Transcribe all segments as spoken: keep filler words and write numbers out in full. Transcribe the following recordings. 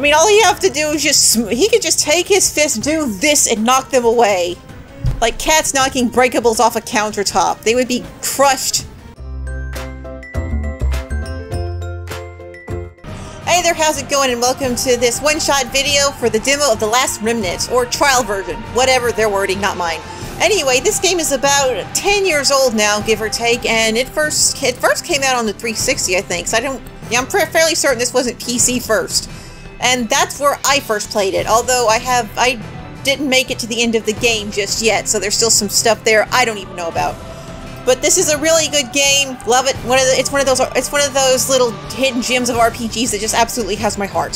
I mean, all you have to do is just... He could just take his fist, do this, and knock them away. Like cats knocking breakables off a countertop. They would be crushed. Hey there, how's it going? And welcome to this one-shot video for the demo of The Last Remnant, or trial version. Whatever their wording, not mine. Anyway, this game is about ten years old now, give or take, and it first it first came out on the three sixty, I think. So I don't... Yeah, I'm fairly certain this wasn't P C first. And that's where I first played it, although I have, I didn't make it to the end of the game just yet, so there's still some stuff there I don't even know about. But this is a really good game, love it. One of the, it's one of those, it's one of those little hidden gems of R P Gs that just absolutely has my heart.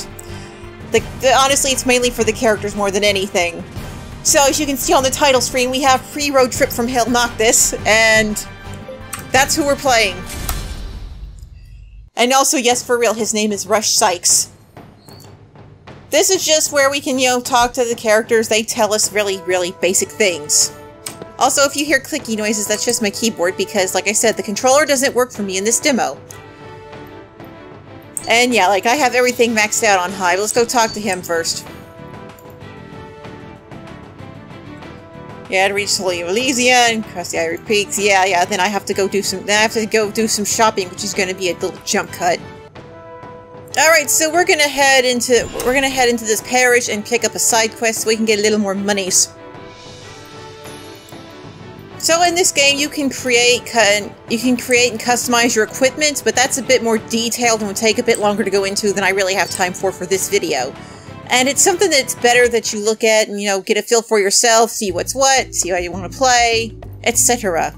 The, the, honestly, it's mainly for the characters more than anything. So as you can see on the title screen, we have Free Road Trip from Hell Knocktis, and that's who we're playing. And also, yes, for real, his name is Rush Sykes. This is just where we can, you know, talk to the characters. They tell us really, really basic things. Also, if you hear clicky noises, that's just my keyboard because, like I said, the controller doesn't work for me in this demo. And yeah, like, I have everything maxed out on high. Let's go talk to him first. Yeah, to reach Holy Elysion, cross the Iron Peaks. Yeah, yeah, then I have to go do some- then I have to go do some shopping, which is going to be a little jump cut. Alright, so we're gonna head into- we're gonna head into this parish and pick up a side quest so we can get a little more monies. So in this game you can create- you can create and customize your equipment, but that's a bit more detailed and will take a bit longer to go into than I really have time for for this video. And it's something that's better that you look at and, you know, get a feel for yourself, see what's what, see how you want to play, et cetera.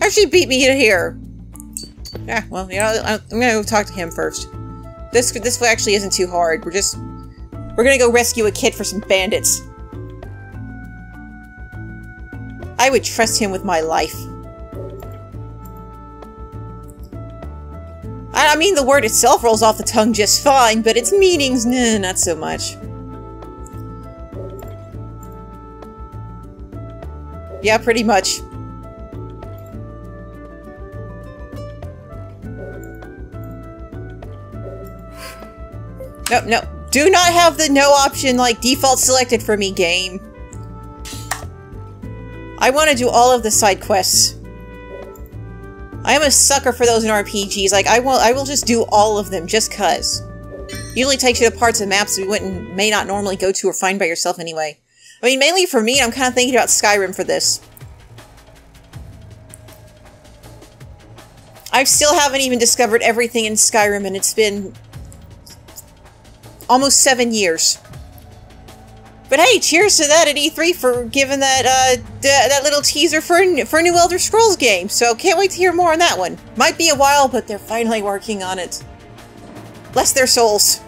How'd she beat me to here? Yeah, well, you know, I'm gonna go talk to him first. This this actually isn't too hard. We're just we're gonna go rescue a kid for some bandits. I would trust him with my life. I, I mean, the word itself rolls off the tongue just fine, but its meanings, nah, not so much. Yeah, pretty much. No, no. Do not have the no option, like, default selected for me, game. I want to do all of the side quests. I am a sucker for those in R P Gs. Like, I will, I will just do all of them, just cuz. Usually takes you to parts of maps you wouldn't, may not normally go to or find by yourself anyway. I mean, mainly for me, I'm kind of thinking about Skyrim for this. I still haven't even discovered everything in Skyrim, and it's been... almost seven years. But hey, cheers to that at E three for giving that uh, that little teaser for a, for a new Elder Scrolls game, so can't wait to hear more on that one. Might be a while, but they're finally working on it. Bless their souls.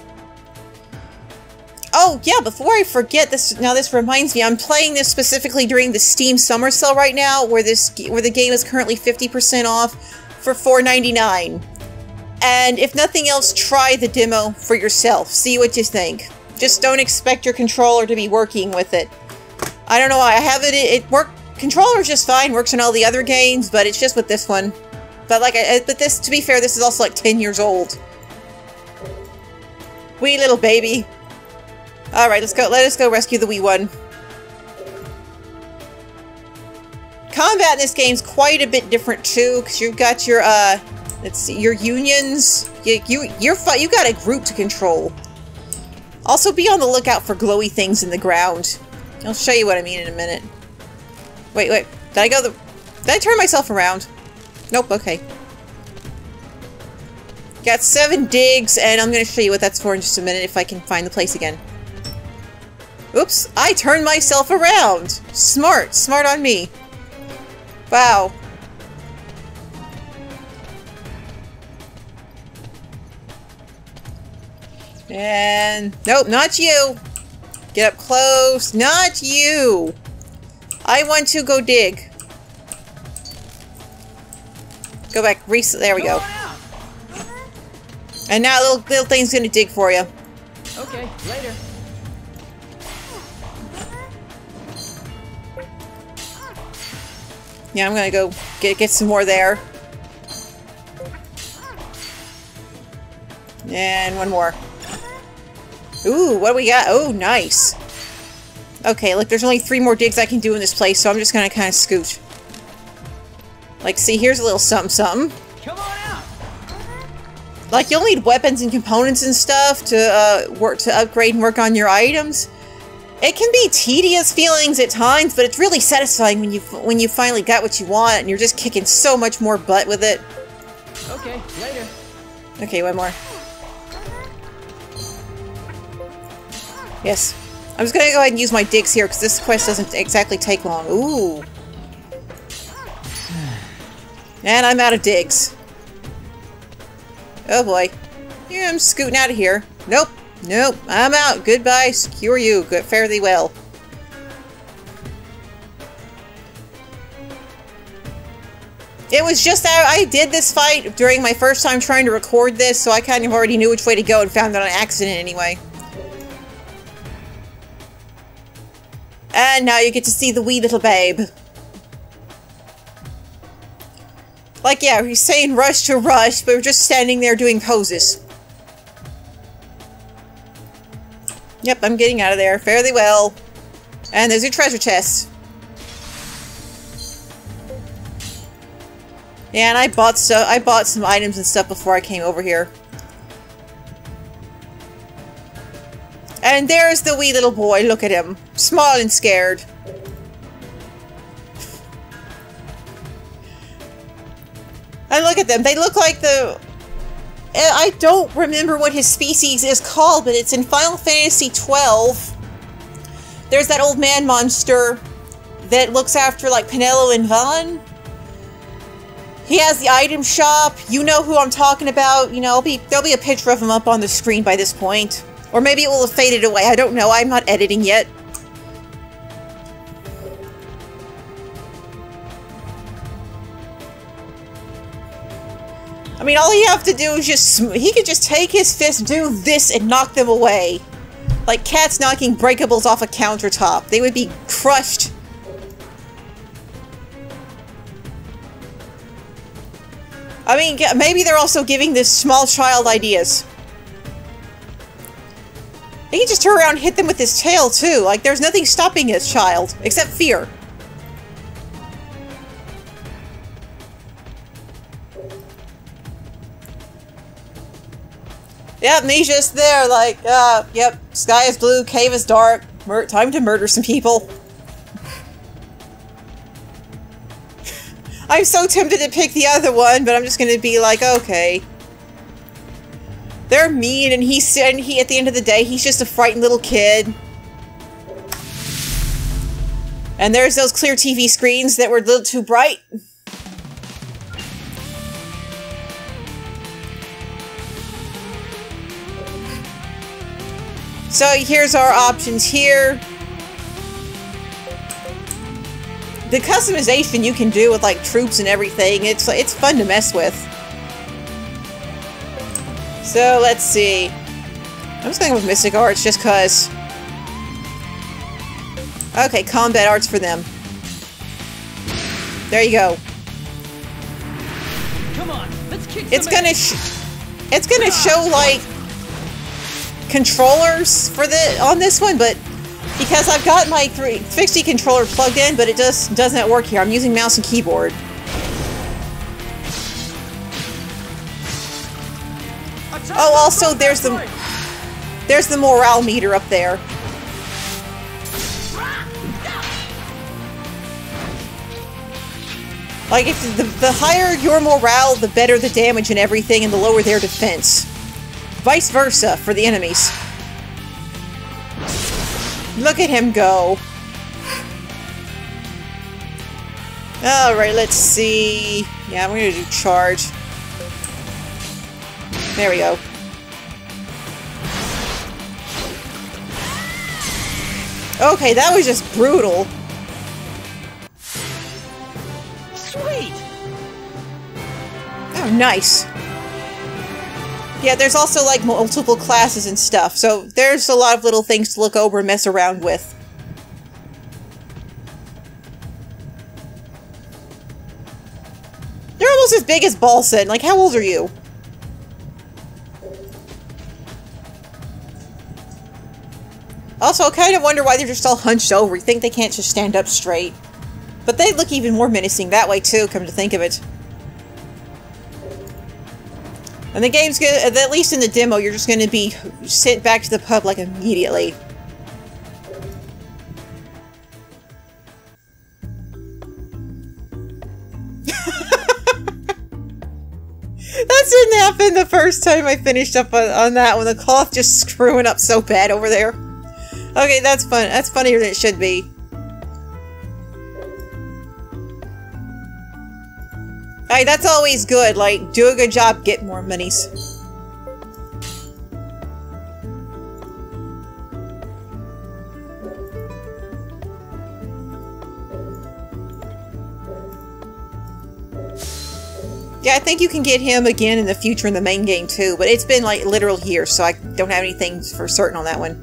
Oh, yeah, before I forget, this now this reminds me, I'm playing this specifically during the Steam Summer Sale right now, where, this, where the game is currently fifty percent off for four ninety-nine. And if nothing else, try the demo for yourself. See what you think. Just don't expect your controller to be working with it. I don't know why I have it. It work controller's just fine. Works in all the other games, but it's just with this one. But like, I, but this to be fair, this is also like ten years old. Wee little baby. All right, let's go. Let us go rescue the wee one. Combat in this game's quite a bit different too, because you've got your uh. Let's see, your unions, you, you, you're fi- you got a group to control. Also be on the lookout for glowy things in the ground. I'll show you what I mean in a minute. Wait, wait, did I go the- did I turn myself around? Nope, okay. Got seven digs, and I'm gonna show you what that's for in just a minute if I can find the place again. Oops, I turned myself around! Smart, smart on me. Wow. And... nope, not you! Get up close. Not you! I want to go dig. Go back. Re there we go. And now little, little thing's gonna dig for you. Okay, later. Yeah, I'm gonna go get, get some more there. And one more. Ooh, what do we got? Oh, nice. Okay, look, there's only three more digs I can do in this place, so I'm just gonna kind of scoot. Like, see, here's a little something-something. Come on out. Like, you'll need weapons and components and stuff to uh, work to upgrade and work on your items. It can be tedious feelings at times, but it's really satisfying when you when you finally got what you want and you're just kicking so much more butt with it. Okay, later. Okay, one more. Yes. I'm just gonna go ahead and use my digs here because this quest doesn't exactly take long. Ooh. And I'm out of digs. Oh boy. Yeah, I'm scooting out of here. Nope. Nope. I'm out. Goodbye. Secure you. Good. Fare thee well. It was just that I did this fight during my first time trying to record this, so I kind of already knew which way to go and found it on accident anyway. And now you get to see the wee little babe. Like, yeah, he's saying rush to rush, but we're just standing there doing poses. Yep, I'm getting out of there. Fare thee well. And there's your treasure chest. Yeah, and I bought so I bought some items and stuff before I came over here. And there's the wee little boy. Look at him. Small and scared. And look at them. They look like the... I don't remember what his species is called, but it's in Final Fantasy twelve. There's that old man monster that looks after, like, Penelo and Vaan. He has the item shop. You know who I'm talking about. You know, I'll be, there'll be a picture of him up on the screen by this point. Or maybe it will have faded away. I don't know. I'm not editing yet. I mean, all you have to do is just... He could just take his fist, do this, and knock them away. Like cats knocking breakables off a countertop. They would be crushed. I mean, maybe they're also giving this small child ideas. He can just turn around and hit them with his tail, too. Like, there's nothing stopping this child, except fear. Yep, and he's just there, like, uh, yep, sky is blue, cave is dark, Mur time to murder some people. I'm so tempted to pick the other one, but I'm just gonna be like, okay. They're mean, and he's, and he, at the end of the day, he's just a frightened little kid. And there's those clear T V screens that were a little too bright. So here's our options here. The customization you can do with like troops and everything, it's it's fun to mess with. So let's see. I'm just going with Mystic Arts just cause. Okay, combat arts for them. There you go. Come on, let's kick some ass. It's gonna sh it's gonna show like controllers for the on this one, but because I've got my three sixty controller plugged in, but it just doesn't work here. I'm using mouse and keyboard. Oh, also there's the there's the morale meter up there. Like if the the higher your morale, the better the damage and everything, and the lower their defense. Vice versa for the enemies. Look at him go. Alright, let's see. Yeah, I'm gonna do charge. There we go. Okay, that was just brutal. Sweet! Oh, nice. Yeah, there's also like multiple classes and stuff, so there's a lot of little things to look over and mess around with. They're almost as big as Balsen. Like, how old are you? Also, I kind of wonder why they're just all hunched over. You think they can't just stand up straight? But they look even more menacing that way too, come to think of it. And the game's good, at least in the demo, you're just going to be sent back to the pub like immediately. That didn't happen the first time I finished up on, on that one. The cloth just screwing up so bad over there. Okay, that's fun. That's funnier than it should be. Hey, that's always good. Like, do a good job, get more monies. Yeah, I think you can get him again in the future in the main game too, but it's been like literal years, so I don't have anything for certain on that one.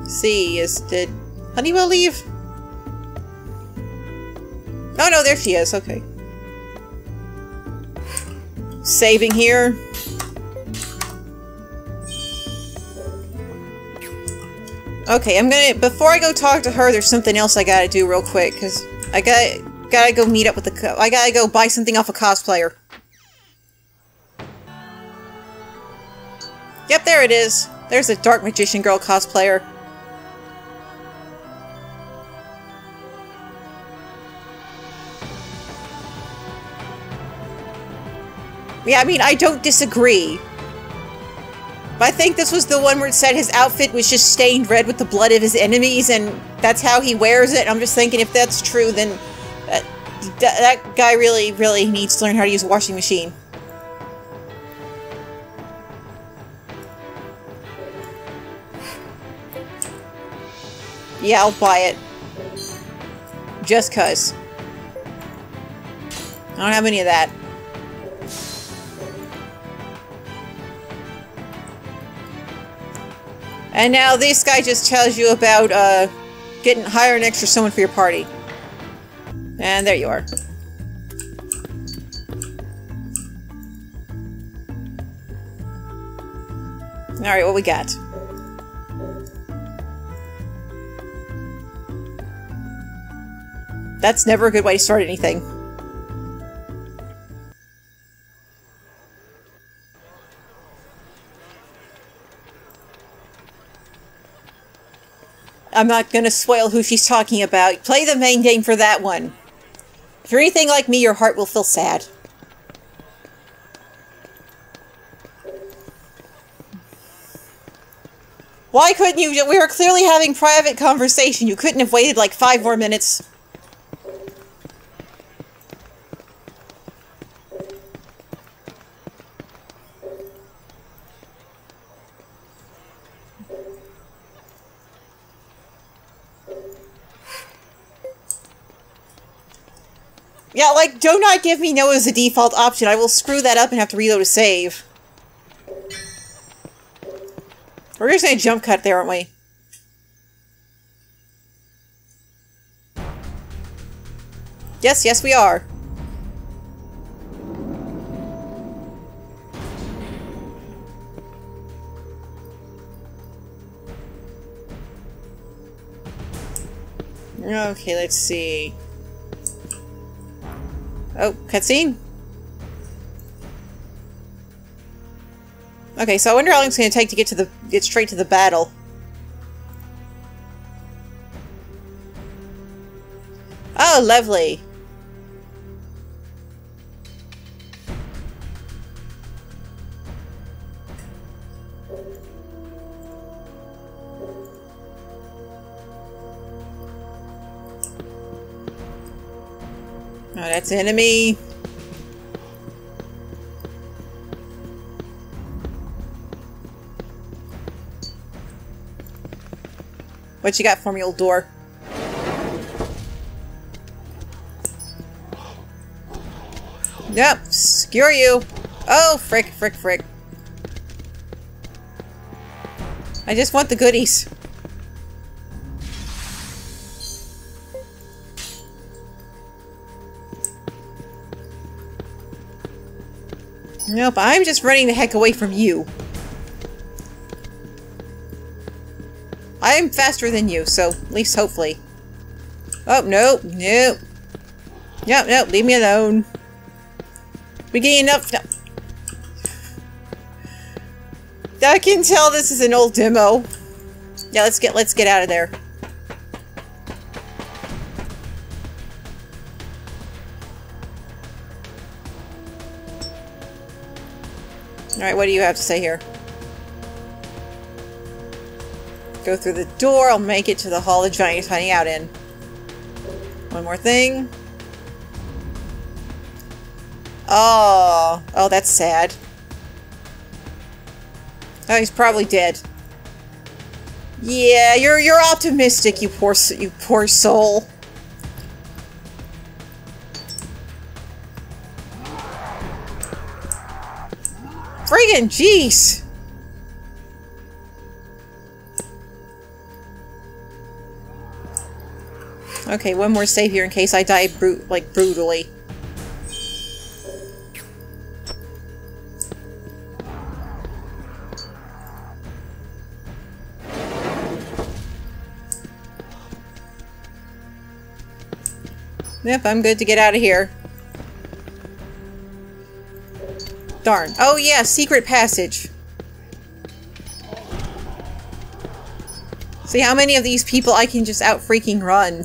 Let's see, is did Honeywell leave? Oh no, there she is, okay. Saving here. Okay, I'm gonna, before I go talk to her, there's something else I gotta do real quick, because I gotta, gotta go meet up with the, I gotta go buy something off a cosplayer. Yep, there it is. There's a Dark Magician Girl cosplayer. Yeah, I mean, I don't disagree. But I think this was the one where it said his outfit was just stained red with the blood of his enemies, and that's how he wears it. I'm just thinking, if that's true, then that, that guy really, really needs to learn how to use a washing machine. Yeah, I'll buy it. Just 'cause. I don't have any of that. And now this guy just tells you about uh, getting hire an extra someone for your party. And there you are. Alright, what we got? That's never a good way to start anything. I'm not gonna spoil who she's talking about. Play the main game for that one. If you're anything like me, your heart will feel sad. Why couldn't you? We were clearly having private conversation. You couldn't have waited like five more minutes. Yeah, like, do not give me no as a default option. I will screw that up and have to reload a save. We're just gonna jump cut there, aren't we? Yes, yes we are. Okay, let's see. Oh, cutscene? Okay, so I wonder how long it's going to take to get to the get straight to the battle. Oh, lovely. Oh, that's enemy. What you got for me, old door? Yep, skewer you. Oh, frick, frick, frick. I just want the goodies. Nope, I'm just running the heck away from you. I am faster than you, so at least hopefully. Oh, no, no. No, no, leave me alone. We getting enough. No. I can tell this is an old demo. Yeah, let's get let's get out of there. Alright, what do you have to say here? Go through the door, I'll make it to the hall the giant is hiding out in. One more thing. Oh, oh, that's sad. Oh, he's probably dead. Yeah, you're you're optimistic, you poor you poor soul. Friggin' jeez. Okay, one more save here in case I die brute like brutally. Yep, I'm good to get out of here. Darn. Oh yeah, secret passage. See how many of these people I can just out freaking run.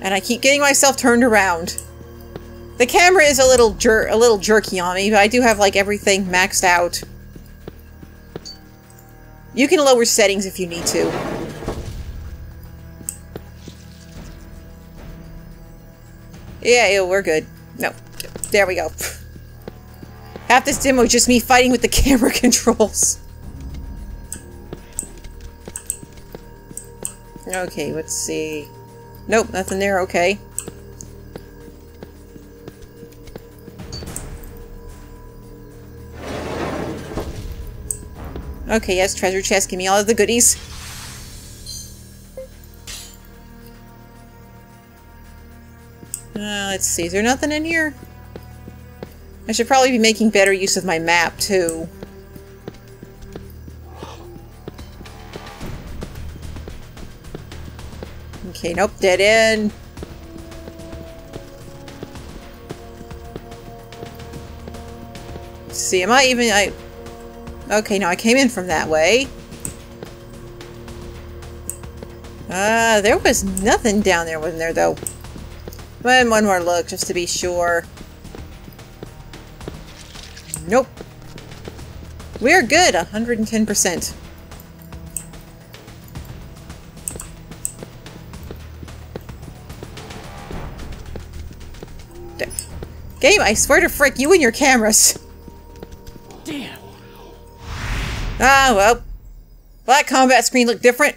And I keep getting myself turned around. The camera is a little jer a little jerky on me, but I do have like everything maxed out. You can lower settings if you need to. Yeah, ew, we're good. No. There we go. Half this demo is just me fighting with the camera controls. Okay, let's see. Nope, nothing there. Okay. Okay, yes, treasure chest, give me all of the goodies. Uh, let's see, is there nothing in here? I should probably be making better use of my map, too. Okay, nope, dead end. Let's see, am I even... I. Okay, now I came in from that way. Uh, there was nothing down there, wasn't there, though? One, one more look, just to be sure. Nope. We're good, one hundred ten percent. Game, I swear to frick, you and your cameras. Ah, well. Well, that combat screen looked different.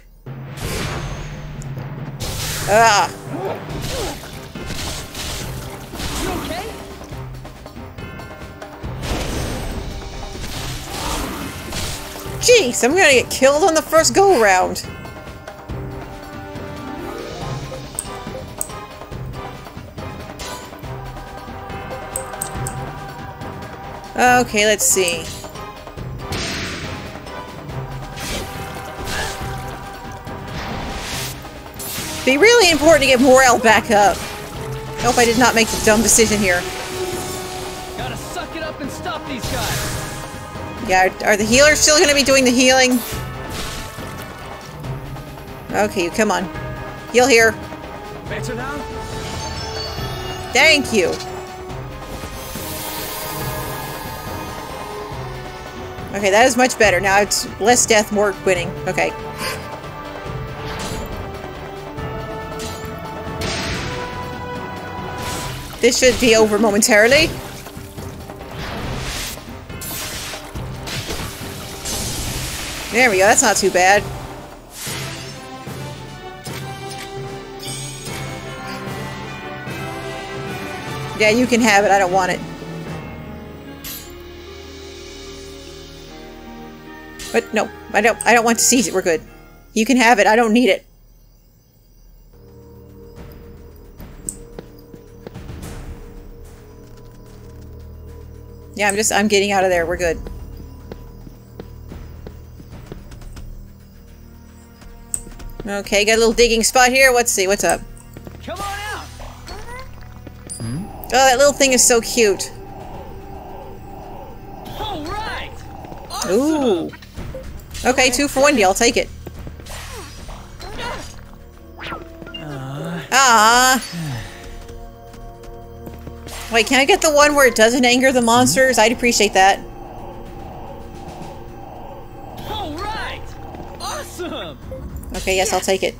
Ah. You okay? Jeez, I'm gonna get killed on the first go-round. Okay, let's see. Be really important to get morale back up. I hope I did not make the dumb decision here. Gotta suck it up and stop these guys. Yeah, are, are the healers still gonna be doing the healing? Okay, come on. Heal here. Better now? Thank you. Okay, that is much better. Now it's less death, more winning. Okay. This should be over momentarily. There we go, that's not too bad. Yeah, you can have it, I don't want it. But no, I don't I don't want to seize it, we're good. You can have it, I don't need it. Yeah, I'm just, I'm getting out of there. We're good. Okay, got a little digging spot here. Let's see, what's up? Come on out. Hmm? Oh, that little thing is so cute. All right. Awesome. Ooh. Okay, two for one deal. I'll take it. Ah. Wait, can I get the one where it doesn't anger the monsters? I'd appreciate that. All right. Awesome. Okay, yes, I'll take it.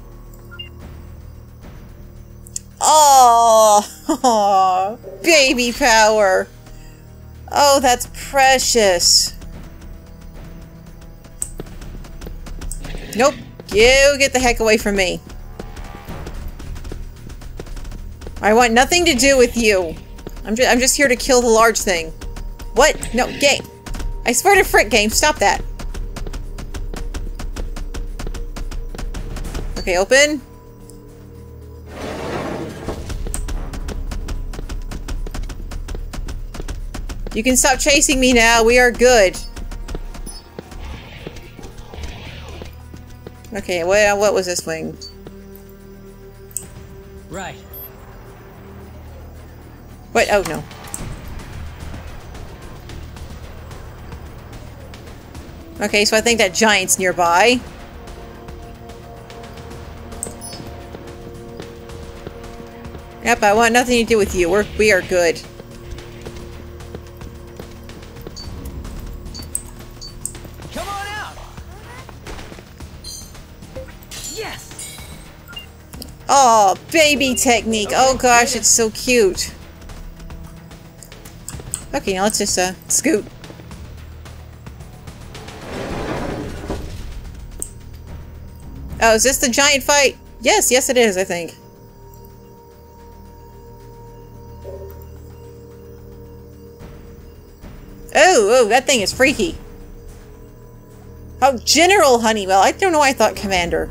Oh, oh, baby power. Oh, that's precious. Nope. You get the heck away from me. I want nothing to do with you. I'm just, I'm just here to kill the large thing. What? No, game. I swear to frick, game. Stop that. Okay, open. You can stop chasing me now. We are good. Okay, well, what was this thing? Right. What? Oh, no. Okay, so I think that giant's nearby. Yep, I want nothing to do with you. We're, we are good. Come on out. Yes. Oh, baby technique. Oh gosh, it's so cute. Okay, now let's just, uh, scoot. Oh, is this the giant fight? Yes, yes it is, I think. Oh, oh, that thing is freaky. Oh, General Honeywell. I don't know why I thought Commander.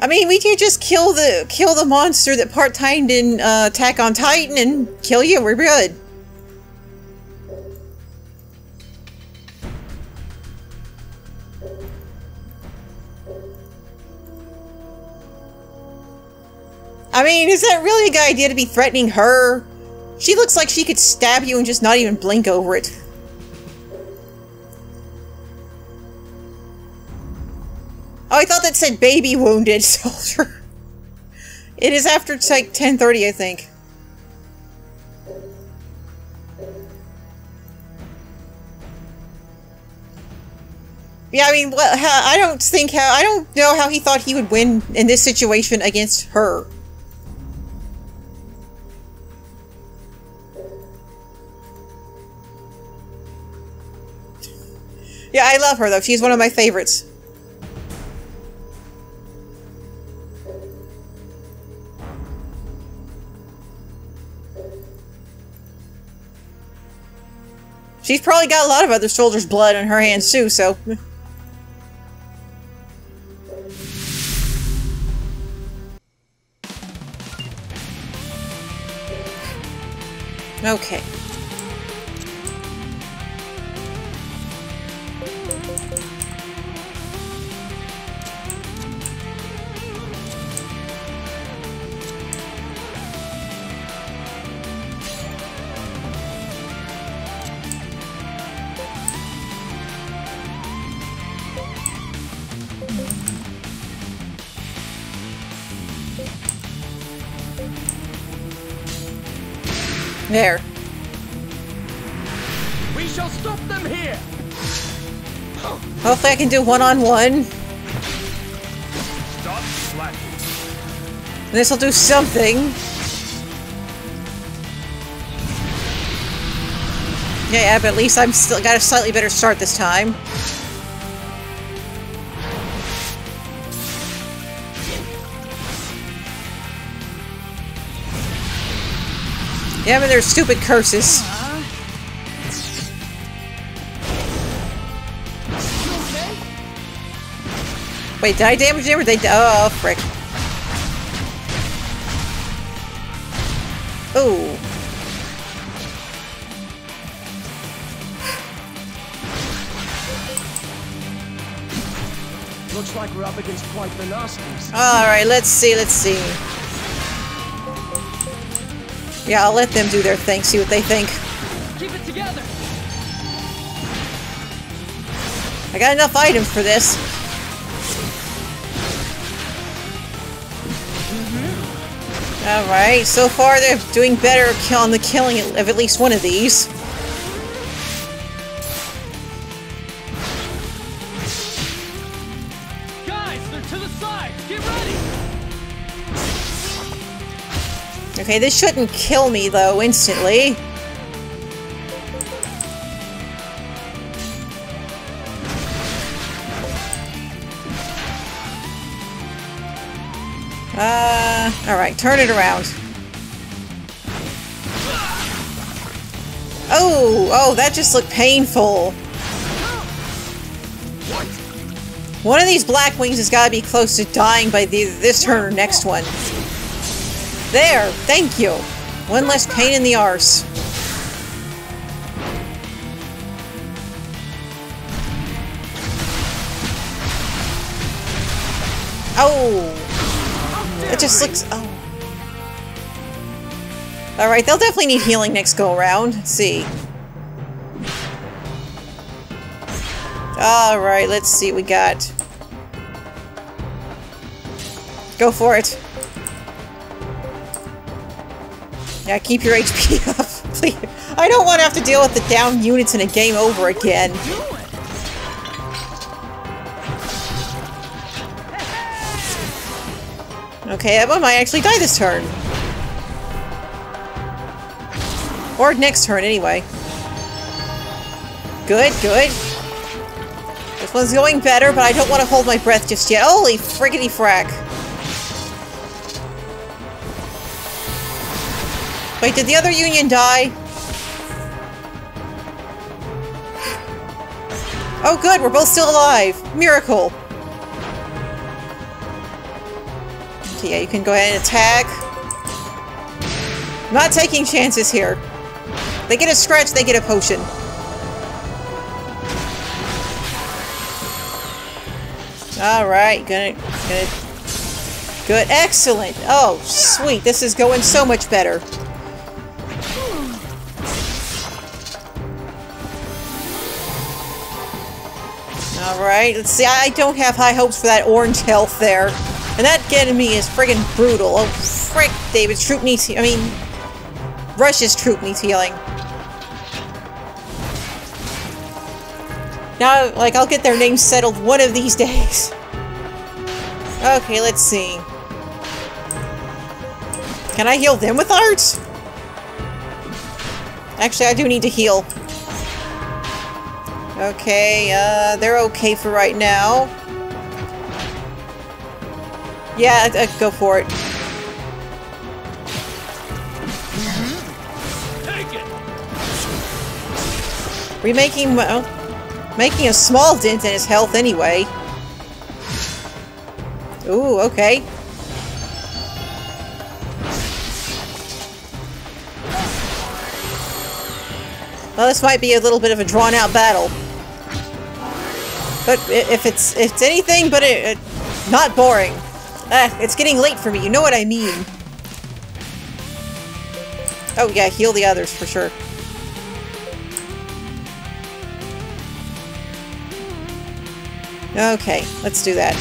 I mean, we can just kill the kill the monster that part-timed in uh, Attack on Titan and kill you. We're good. I mean, is that really a good idea to be threatening her? She looks like she could stab you and just not even blink over it. Oh, I thought that said baby wounded soldier. It is after like ten thirty, I think. Yeah, I mean, well, how, I don't think how I don't know how he thought he would win in this situation against her. Yeah, I love her though. She's one of my favorites. She's probably got a lot of other soldiers' blood on her hands too, so. Okay. There. We shall stop them here. Hopefully I can do one-on-one. Stop slacking. This will do something. Yeah, yeah, but at least I'm still got a slightly better start this time. Yeah, but they're stupid curses. Uh-huh. Okay? Wait, did I damage them or they? Oh, frick. Oh! Looks like we're up against quite the nasties. Alright, let's see, let's see. Yeah, I'll let them do their thing, see what they think. Keep it together. I got enough items for this. Mm-hmm. Alright, so far they're doing better on the killing of at least one of these. Okay, this shouldn't kill me, though, instantly. Uh, alright, turn it around. Oh, oh, that just looked painful. One of these black wings has got to be close to dying by the, this turn or next one. There! Thank you! One less pain in the arse. Oh! It just looks... Oh. Alright, they'll definitely need healing next go around. Let's see. Alright, let's see what we got. Go for it. Yeah, keep your H P up, please. I don't want to have to deal with the down units in a game over again. Okay, Emma might actually die this turn. Or next turn, anyway. Good, good. This one's going better, but I don't want to hold my breath just yet. Holy friggity frack. Wait, did the other Union die? Oh good, we're both still alive! Miracle! Okay, yeah, you can go ahead and attack. I'm not taking chances here. They get a scratch, they get a potion. Alright, gonna... gonna... Good, excellent! Oh, sweet, this is going so much better. Alright, let's see. I don't have high hopes for that orange health there. And that enemy is friggin' brutal. Oh, frick, David's troop needs healing. I mean, Rush's troop needs healing. Now, like, I'll get their names settled one of these days. Okay, let's see. Can I heal them with art? Actually, I do need to heal. Okay, uh, they're okay for right now. Yeah, uh, go for it. Mm-hmm. Take it. Remaking, well, making a small dent in his health anyway. Ooh, okay. Well, this might be a little bit of a drawn-out battle. But if it's it's anything but it, it, not boring. Ah, it's getting late for me, you know what I mean. Oh yeah, heal the others for sure. Okay, let's do that.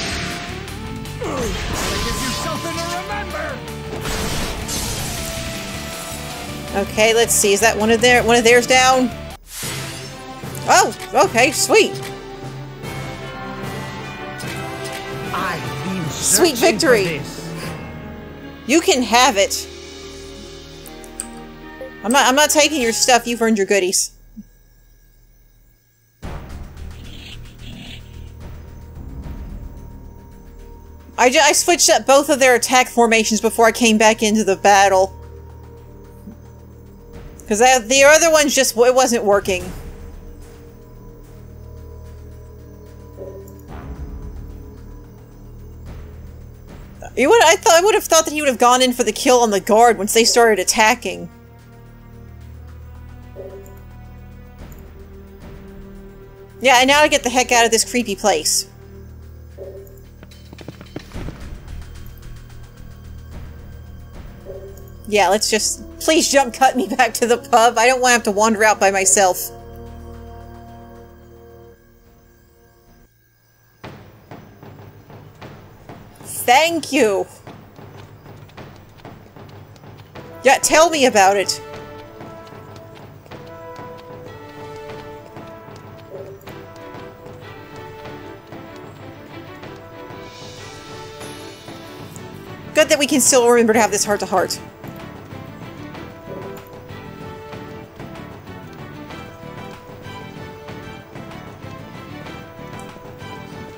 Okay, let's see. Is that one of their one of theirs down? Oh, okay, sweet. I've been sweet victory. You can have it. I'm not. I'm not taking your stuff. You've earned your goodies. I just, I switched up both of their attack formations before I came back into the battle. Because the other one's just, it wasn't working. You would, I thought I would have thought that he would have gone in for the kill on the guard once they started attacking. Yeah, and now I get the heck out of this creepy place. Yeah, let's just... Please jump cut me back to the pub. I don't want to have to wander out by myself. Thank you! Yeah, tell me about it. Good that we can still remember to have this heart-to-heart.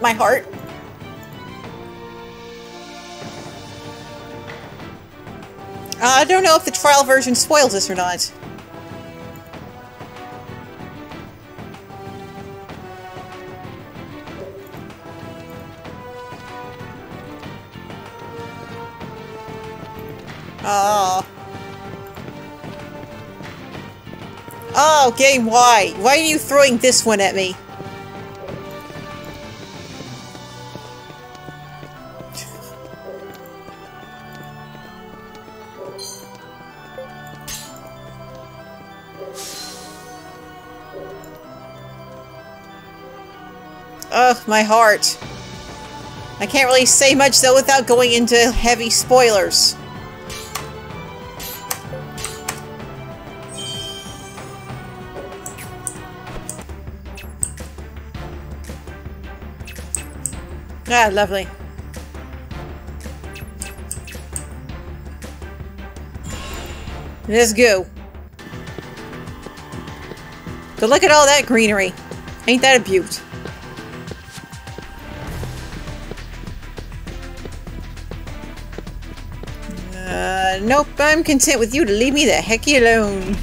My heart. Uh, I don't know if the trial version spoils this or not. Oh. Oh, game, why? Why are you throwing this one at me? Ugh, my heart. I can't really say much, though, without going into heavy spoilers. Ah, lovely. Let's go. But look at all that greenery. Ain't that a beaut? Uh, nope, I'm content with you to leave me the hecky alone.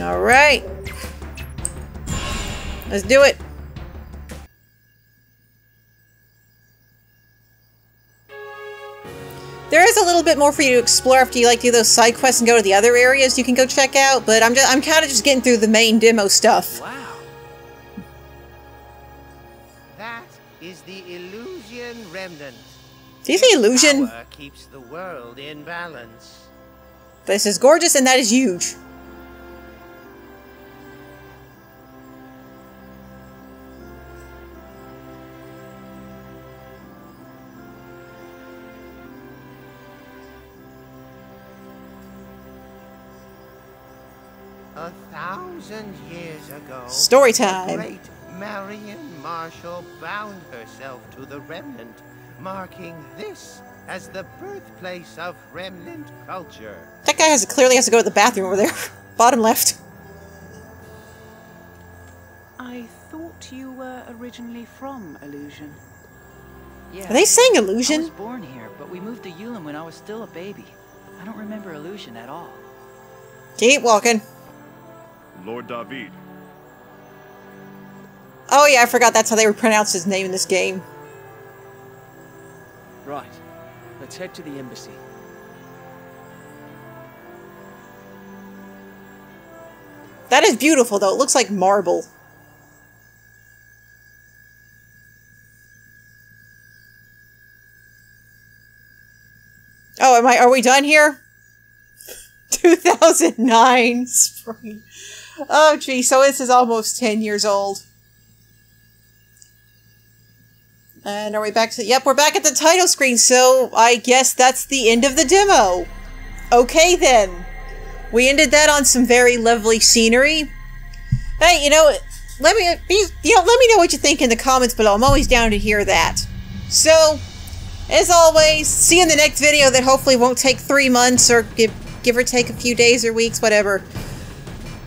Alright. Let's do it. There is a little bit more for you to explore after you like do those side quests and go to the other areas you can go check out, but I'm just I'm kind of just getting through the main demo stuff. Wow. That is the Illusion Remnant. Is the Illusion? Power keeps the world in balance. This is gorgeous and that is huge. A thousand years ago, story time. The great Marian Marshall bound herself to the Remnant, marking this as the birthplace of Remnant culture. That guy has clearly has to go to the bathroom over there. Bottom left. I thought you were originally from Illusion. Yeah. Are they saying Illusion? I was born here, but we moved to Yulin when I was still a baby. I don't remember Illusion at all. Keep walking. Lord David. Oh yeah, I forgot that's how they would pronounce his name in this game. Right. Let's head to the embassy. That is beautiful though. It looks like marble. Oh, am I are we done here? two thousand nine spring. Oh gee, so this is almost ten years old. And are we back to- yep, we're back at the title screen, so I guess that's the end of the demo. Okay then. We ended that on some very lovely scenery. Hey, you know, let me be, you know, let me know what you think in the comments below. I'm always down to hear that. So, as always, see you in the next video that hopefully won't take three months or give give or take a few days or weeks, whatever.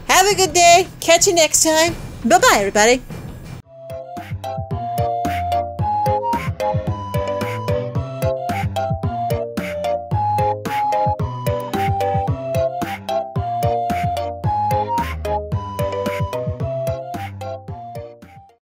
Have a good day. Catch you next time. Bye-bye, everybody.